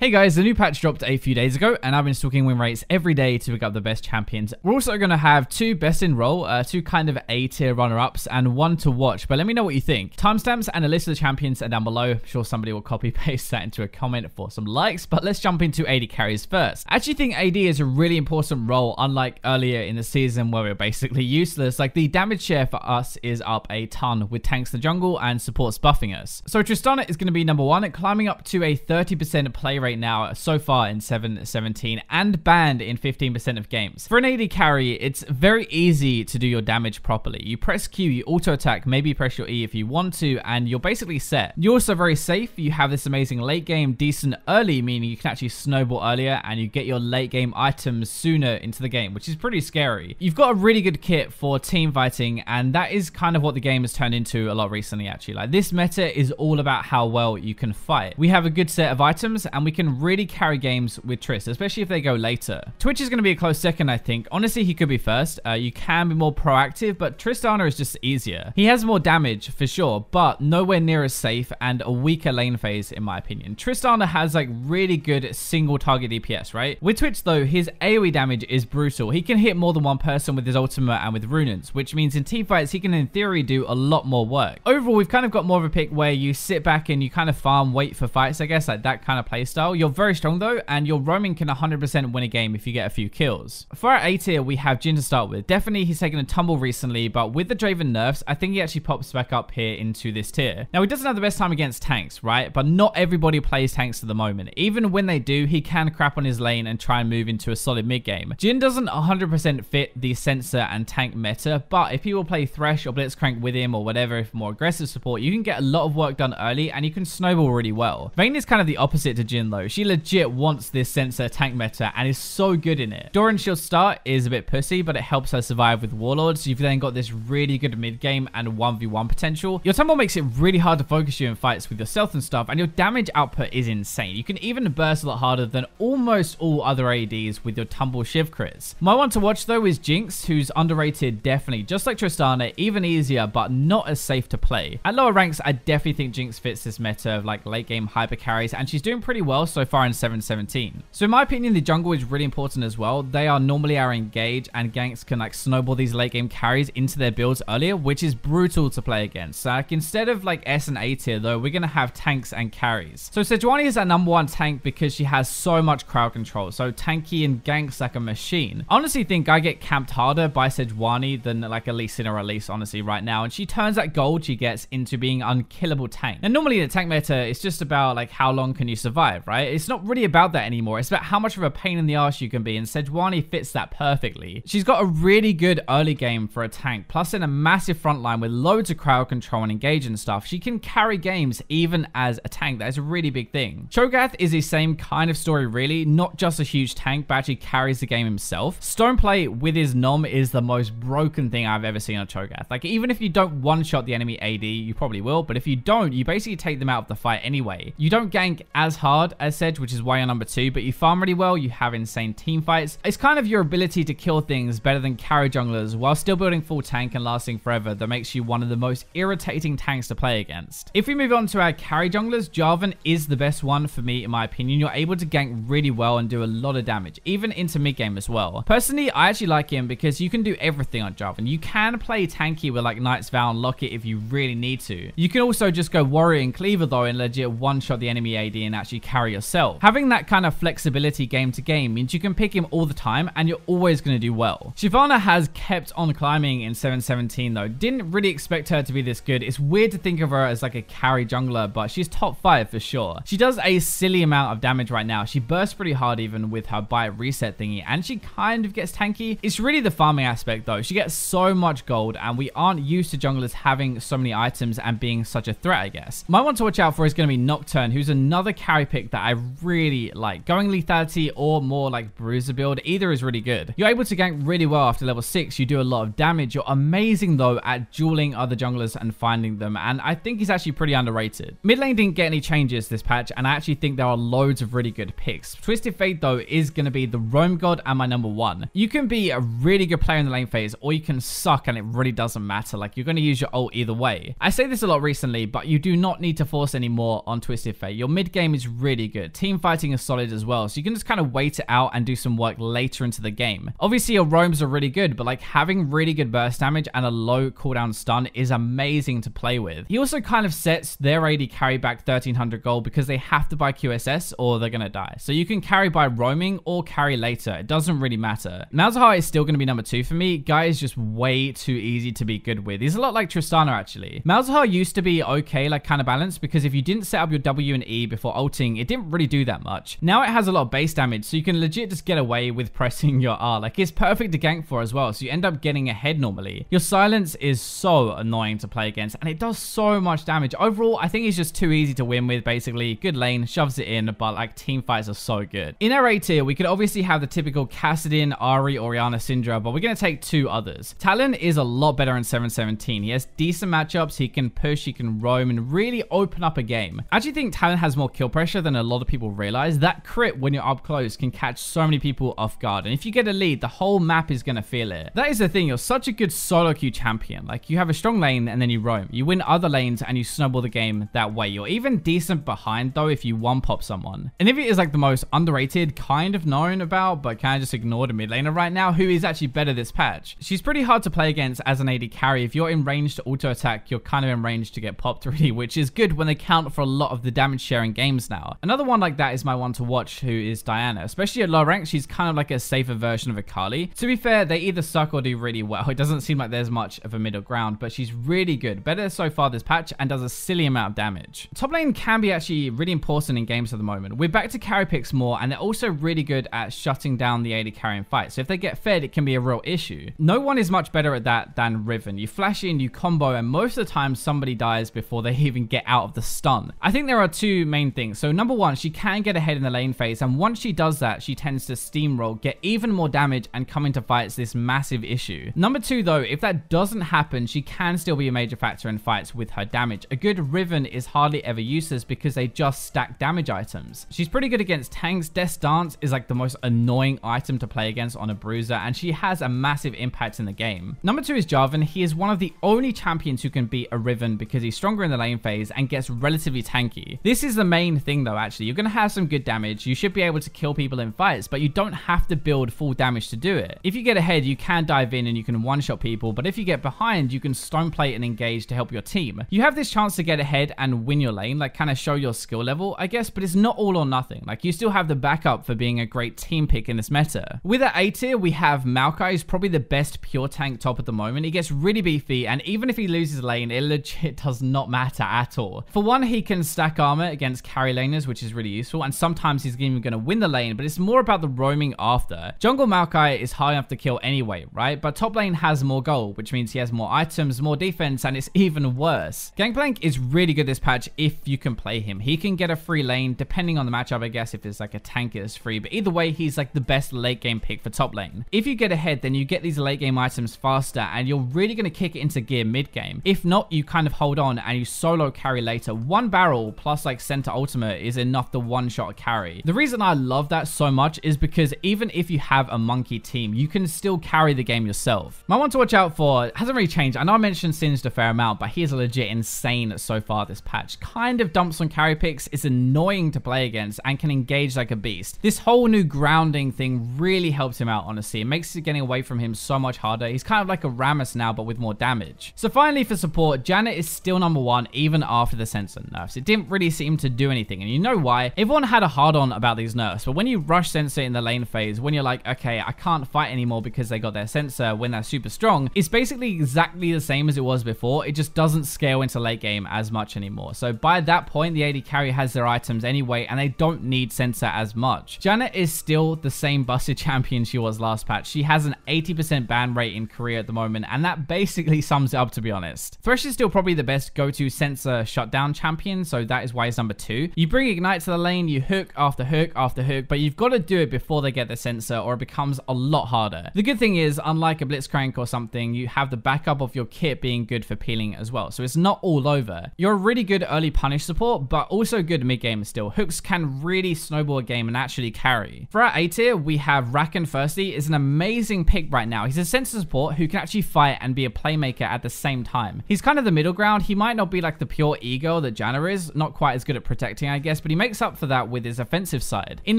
Hey guys, the new patch dropped a few days ago and I've been stalking win rates every day to pick up the best champions. We're also going to have two best in role, two kind of A tier runner-ups and one to watch, but let me know what you think. Timestamps and a list of the champions are down below. I'm sure somebody will copy paste that into a comment for some likes, but let's jump into AD carries first. I actually think AD is a really important role, unlike earlier in the season where we were basically useless. Like, the damage share for us is up a ton with tanks in the jungle and supports buffing us. So Tristana is going to be number one, climbing up to a 30% play rate now so far in 7.17 and banned in 15% of games. For an AD carry, it's very easy to do your damage properly. You press Q, you auto attack, maybe press your E if you want to, and you're basically set. You're also very safe. You have this amazing late game, decent early, meaning you can actually snowball earlier and you get your late game items sooner into the game, which is pretty scary. You've got a really good kit for team fighting, and that is kind of what the game has turned into a lot recently, actually. Like, this meta is all about how well you can fight. We have a good set of items and we can really carry games with Triss, especially if they go later. Twitch is going to be a close second, I think. Honestly, he could be first. You can be more proactive, but Tristana is just easier. He has more damage for sure, but nowhere near as safe and a weaker lane phase in my opinion. Tristana has like really good single target DPS, right? With Twitch though, his AoE damage is brutal. He can hit more than one person with his ultimate and with Runans, which means in teamfights, he can in theory do a lot more work. Overall, we've kind of got more of a pick where you sit back and you kind of farm, wait for fights, I guess, like that kind of playstyle. You're very strong though, and your roaming can 100% win a game if you get a few kills. For our A tier, we have Jhin to start with. Definitely, he's taken a tumble recently, but with the Draven nerfs, I think he actually pops back up here into this tier. Now, he doesn't have the best time against tanks, right? But not everybody plays tanks at the moment. Even when they do, he can crap on his lane and try and move into a solid mid game. Jhin doesn't 100% fit the sensor and tank meta, but if people play Thresh or Blitzcrank with him or whatever, if more aggressive support, you can get a lot of work done early and you can snowball really well. Vayne is kind of the opposite to Jhin though. She legit wants this sensor tank meta and is so good in it. Doran's Shield start is a bit pussy, but it helps her survive with Warlords. You've then got this really good mid game and 1v1 potential. Your tumble makes it really hard to focus you in fights with yourself and stuff, and your damage output is insane. You can even burst a lot harder than almost all other ADs with your tumble shiv crits. My one to watch though is Jinx, who's underrated definitely. Just like Tristana, even easier, but not as safe to play. At lower ranks, I definitely think Jinx fits this meta of like late game hyper carries, and she's doing pretty well so far in 7.17. So in my opinion, the jungle is really important as well. They are normally our engage, and ganks can like snowball these late game carries into their builds earlier, which is brutal to play against. So like, instead of like S and A tier though, we're going to have tanks and carries. So Sejuani is our number one tank because she has so much crowd control. So tanky and ganks like a machine. I honestly think I get camped harder by Sejuani than like a Lee Sin or Elise honestly right now. And she turns that gold she gets into being unkillable tank. And normally the tank meta is just about like how long can you survive, right? It's not really about that anymore. It's about how much of a pain in the arse you can be, and Sejuani fits that perfectly. She's got a really good early game for a tank, plus in a massive front line with loads of crowd control and engage and stuff. She can carry games even as a tank. That is a really big thing. Cho'Gath is the same kind of story really, not just a huge tank, but actually carries the game himself. Stoneplay with his nom is the most broken thing I've ever seen on Cho'Gath. Like, even if you don't one-shot the enemy AD, you probably will, but if you don't, you basically take them out of the fight anyway. You don't gank as hard as Sedge, which is why you're number two, but you farm really well, you have insane team fights. It's kind of your ability to kill things better than carry junglers while still building full tank and lasting forever that makes you one of the most irritating tanks to play against. If we move on to our carry junglers, Jarvan is the best one for me in my opinion. You're able to gank really well and do a lot of damage, even into mid game as well. Personally, I actually like him because you can do everything on Jarvan. You can play tanky with like Knight's Vow and Locket if you really need to. You can also just go Warrior and Cleaver though and legit one shot the enemy AD and actually carry yourself. Having that kind of flexibility game to game means you can pick him all the time and you're always going to do well. Shyvana has kept on climbing in 7.17 though. Didn't really expect her to be this good. It's weird to think of her as like a carry jungler, but she's top 5 for sure. She does a silly amount of damage right now. She bursts pretty hard even with her buy reset thingy, and she kind of gets tanky. It's really the farming aspect though. She gets so much gold and we aren't used to junglers having so many items and being such a threat, I guess. My one to watch out for is going to be Nocturne, who's another carry pick that I really like. Going lethality or more like bruiser build, either is really good. You're able to gank really well after level 6. You do a lot of damage. You're amazing though at dueling other junglers and finding them, and I think he's actually pretty underrated. Mid lane didn't get any changes this patch, and I actually think there are loads of really good picks. Twisted Fate though is going to be the roam god and my number one. You can be a really good player in the lane phase, or you can suck and it really doesn't matter. Like, you're going to use your ult either way. I say this a lot recently, but you do not need to force anymore on Twisted Fate. Your mid game is really really good. Team fighting is solid as well, so you can just kind of wait it out and do some work later into the game. Obviously, your roams are really good, but like having really good burst damage and a low cooldown stun is amazing to play with. He also kind of sets their AD carry back 1300 gold because they have to buy QSS or they're gonna die. So you can carry by roaming or carry later. It doesn't really matter. Malzahar is still gonna be number 2 for me. Guy is just way too easy to be good with. He's a lot like Tristana actually. Malzahar used to be okay, like kind of balanced, because if you didn't set up your W and E before ulting, it didn't really do that much. Now it has a lot of base damage, so you can legit just get away with pressing your R. Like it's perfect to gank for as well, so you end up getting ahead normally. Your silence is so annoying to play against, and it does so much damage. Overall, I think he's just too easy to win with, basically. Good lane, shoves it in, but like team fights are so good. In our A tier, we could obviously have the typical Kassadin, Ahri, Orianna, Syndra, but we're going to take 2 others. Talon is a lot better in 7.17. He has decent matchups, he can push, he can roam, and really open up a game. I actually think Talon has more kill pressure than a lot of people realize. That crit when you're up close can catch so many people off guard, and if you get a lead, the whole map is going to feel it. That is the thing, you're such a good solo queue champion. Like, you have a strong lane and then you roam. You win other lanes and you snowball the game that way. You're even decent behind, though, if you one-pop someone. And if it is like the most underrated, kind of known about, but kind of just ignored a mid laner right now, who is actually better this patch. She's pretty hard to play against as an AD carry. If you're in range to auto attack, you're kind of in range to get popped really, which is good when they count for a lot of the damage sharing games now. Another one like that is my one to watch, who is Diana. Especially at low rank, she's kind of like a safer version of Akali. To be fair, they either suck or do really well. It doesn't seem like there's much of a middle ground, but she's really good. Better so far this patch and does a silly amount of damage. Top lane can be actually really important in games at the moment. We're back to carry picks more, and they're also really good at shutting down the AD carry in fight. So if they get fed, it can be a real issue. No one is much better at that than Riven. You flash in, you combo, and most of the time somebody dies before they even get out of the stun. I think there are 2 main things. So number 1, she can get ahead in the lane phase, and once she does that, she tends to steamroll, get even more damage, and come into fights this massive issue. Number 2 though, if that doesn't happen, she can still be a major factor in fights with her damage. A good Riven is hardly ever useless because they just stack damage items. She's pretty good against tanks. Death's Dance is like the most annoying item to play against on a bruiser, and she has a massive impact in the game. Number 2 is Jarvan. He is one of the only champions who can beat a Riven because he's stronger in the lane phase and gets relatively tanky. This is the main thing though, actually. You're going to have some good damage. You should be able to kill people in fights, but you don't have to build full damage to do it. If you get ahead, you can dive in and you can one-shot people, but if you get behind, you can stoneplate and engage to help your team. You have this chance to get ahead and win your lane, like kind of show your skill level, I guess, but it's not all or nothing. Like, you still have the backup for being a great team pick in this meta. With our A tier, we have Maokai, who's probably the best pure tank top at the moment. He gets really beefy, and even if he loses lane, it legit does not matter at all. For one, he can stack armor against carry laners, which is really useful, and sometimes he's even going to win the lane, but it's more about the roaming after. Jungle Maokai is high enough to kill anyway, right? But top lane has more gold, which means he has more items, more defense, and it's even worse. Gangplank is really good this patch if you can play him. He can get a free lane depending on the matchup, I guess. If it's like a tank, it's free, but either way, he's like the best late game pick for top lane. If you get ahead, then you get these late game items faster, and you're really going to kick it into gear mid game. If not, you kind of hold on and you solo carry later. 1 barrel plus like center ultimate is enough to one-shot carry. The reason I love that so much is because even if you have a monkey team, you can still carry the game yourself. My one to watch out for hasn't really changed. I know I mentioned Singed a fair amount, but he is legit insane so far this patch. Kind of dumps on carry picks, is annoying to play against, and can engage like a beast. This whole new grounding thing really helps him out, honestly. It makes getting away from him so much harder. He's kind of like a Rammus now, but with more damage. So finally for support, Janna is still number 1 even after the sensor nerfs. It didn't really seem to do anything, and you know why. Everyone had a hard-on about these nerfs, but when you rush sensor in the lane phase, when you're like, okay, I can't fight anymore because they got their sensor when they're super strong, it's basically exactly the same as it was before. It just doesn't scale into late game as much anymore. So by that point, the AD carry has their items anyway, and they don't need sensor as much. Janna is still the same busted champion she was last patch. She has an 80% ban rate in Korea at the moment, and that basically sums it up, to be honest. Thresh is still probably the best go-to sensor shutdown champion, so that is why he's number 2. You bring Ignite to the lane, you hook after hook after hook, but you've got to do it before they get the sensor, or it becomes a lot harder. The good thing is, unlike a Blitzcrank or something, you have the backup of your kit being good for peeling as well, so it's not all over. You're a really good early punish support, but also good mid-game still. Hooks can really snowball a game and actually carry. For our A tier, we have Rakan. Firstly, is an amazing pick right now. He's a sensor support who can actually fight and be a playmaker at the same time. He's kind of the middle ground. He might not be like the pure ego that Janna is, not quite as good at protecting, I guess, but he makes up for that with his offensive side. In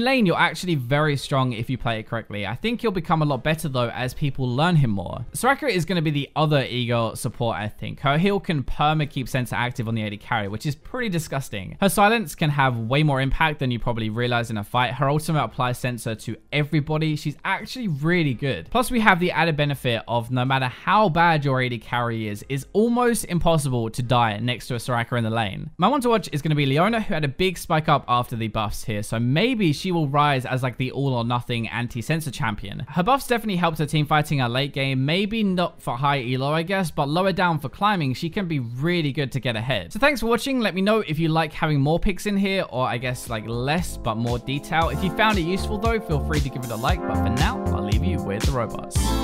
lane, you're actually very strong if you play it correctly. I think you'll become a lot better though as people learn him more. Soraka is going to be the other Eagle support, I think. Her heal can perma keep Sense active on the AD carry, which is pretty disgusting. Her silence can have way more impact than you probably realize in a fight. Her ultimate applies sensor to everybody. She's actually really good. Plus, we have the added benefit of no matter how bad your AD carry is, it's almost impossible to die next to a Soraka in the lane. My one to watch is going to be Leona, who had a big spike up after the buffs here, so maybe she will rise as like the all or nothing anti-sensor champion. Her buffs definitely helped her team fighting her late game, maybe not for high elo, I guess, but lower down for climbing, she can be really good to get ahead. So thanks for watching. Let me know if you like having more picks in here, or I guess like less but more detail. If you found it useful though, feel free to give it a like, but for now, I'll leave you with the robots.